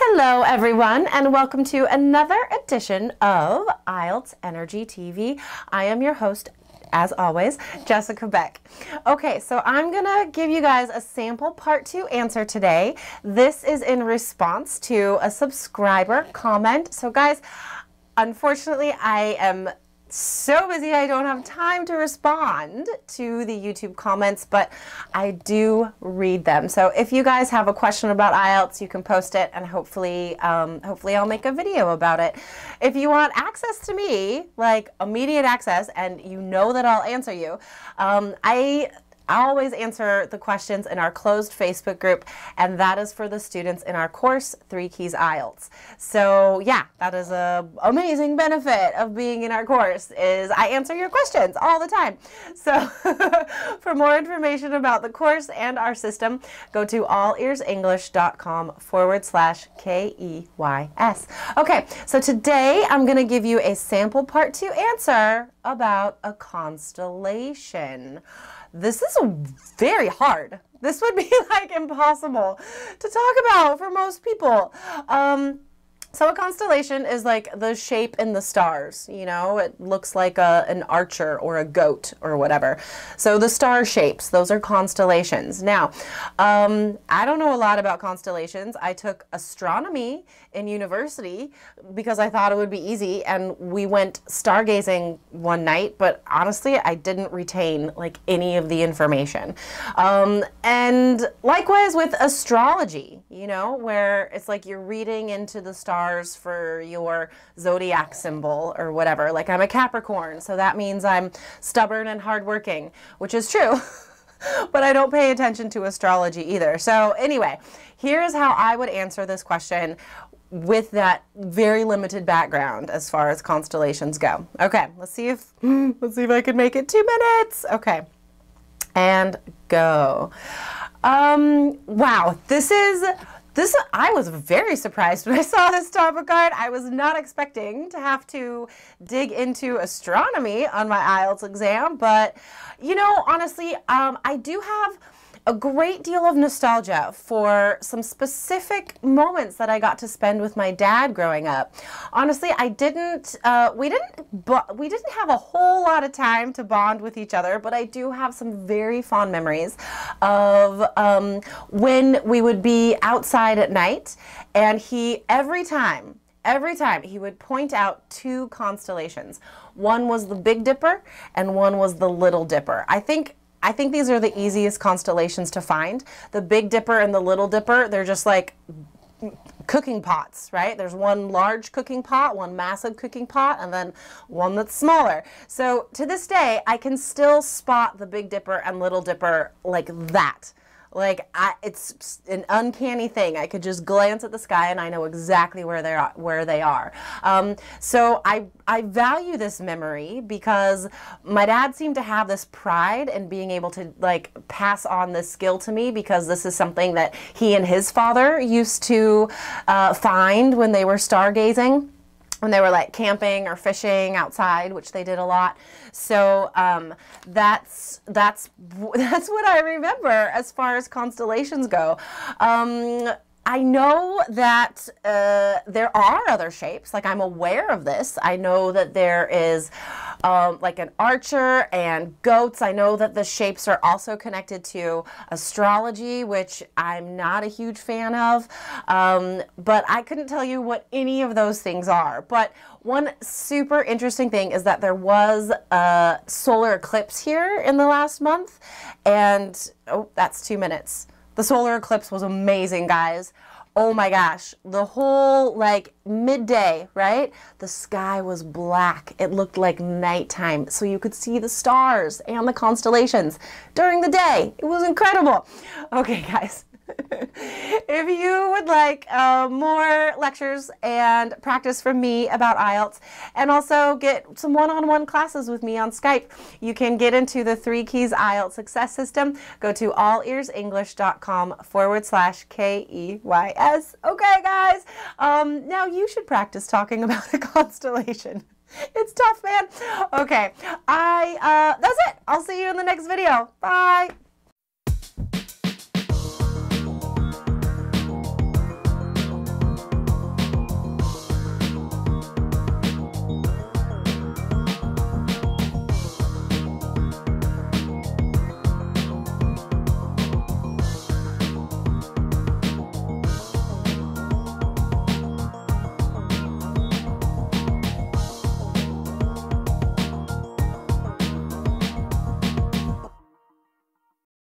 Hello everyone and welcome to another edition of IELTS Energy TV. I am your host, as always, Jessica Beck. Okay, so I'm gonna give you guys a sample part 2 answer today. This is in response to a subscriber comment. So guys, unfortunately I am so busy I don't have time to respond to the YouTube comments, but I do read them. So if you guys have a question about IELTS, you can post it and hopefully I'll make a video about it. If you want access to me, like immediate access, and you know that I'll answer you, I always answer the questions in our closed Facebook group, and that is for the students in our course, 3 Keys IELTS. So yeah, that is an amazing benefit of being in our course, is I answer your questions all the time. So for more information about the course and our system, go to allearsenglish.com/KEYS. Okay, so today I'm going to give you a sample part 2 answer about a constellation. This is very hard. This would be like impossible to talk about for most people. So a constellation is like the shape in the stars, you know, it looks like an archer or a goat or whatever. So the star shapes, those are constellations. Now, I don't know a lot about constellations. I took astronomy in university because I thought it would be easy, and we went stargazing one night, but honestly, I didn't retain like any of the information. And likewise with astrology, you know, where it's like you're reading into the stars for your zodiac symbol or whatever. Like I'm a Capricorn, so that means I'm stubborn and hardworking, which is true, but I don't pay attention to astrology either. So anyway, here's how I would answer this question with that very limited background as far as constellations go. Okay, let's see if I can make it 2 minutes. Okay, and go. Wow, this, I was very surprised when I saw this topic card. I was not expecting to have to dig into astronomy on my IELTS exam, but you know, honestly, I do have a great deal of nostalgia for some specific moments that I got to spend with my dad growing up. Honestly, we didn't have a whole lot of time to bond with each other, but I do have some very fond memories of when we would be outside at night, and he every time he would point out 2 constellations. One was the Big Dipper and one was the Little Dipper. I think these are the easiest constellations to find. The Big Dipper and the Little Dipper, they're just like cooking pots, right? There's one large cooking pot, one massive cooking pot, and then one that's smaller. So to this day, I can still spot the Big Dipper and Little Dipper like that. Like it's an uncanny thing. I could just glance at the sky and I know exactly where they are. So I value this memory because my dad seemed to have this pride in being able to like pass on this skill to me, because this is something that he and his father used to find when they were stargazing, when they were like camping or fishing outside, which they did a lot. So that's what I remember as far as constellations go. I know that there are other shapes, like I'm aware of this. I know that there is like an archer and goats. I know that the shapes are also connected to astrology, which I'm not a huge fan of, but I couldn't tell you what any of those things are. But one super interesting thing is that there was a solar eclipse here in the last month, and oh, that's 2 minutes. The solar eclipse was amazing, guys. Oh my gosh, the whole like midday, right? The sky was black. It looked like nighttime, so you could see the stars and the constellations during the day. It was incredible. Okay, guys. If you would like more lectures and practice from me about IELTS, and also get some one-on-one classes with me on Skype, you can get into the 3 Keys IELTS success system. Go to allearsenglish.com/KEYS. Okay, guys, now you should practice talking about a constellation. It's tough, man. Okay, that's it. I'll see you in the next video. Bye.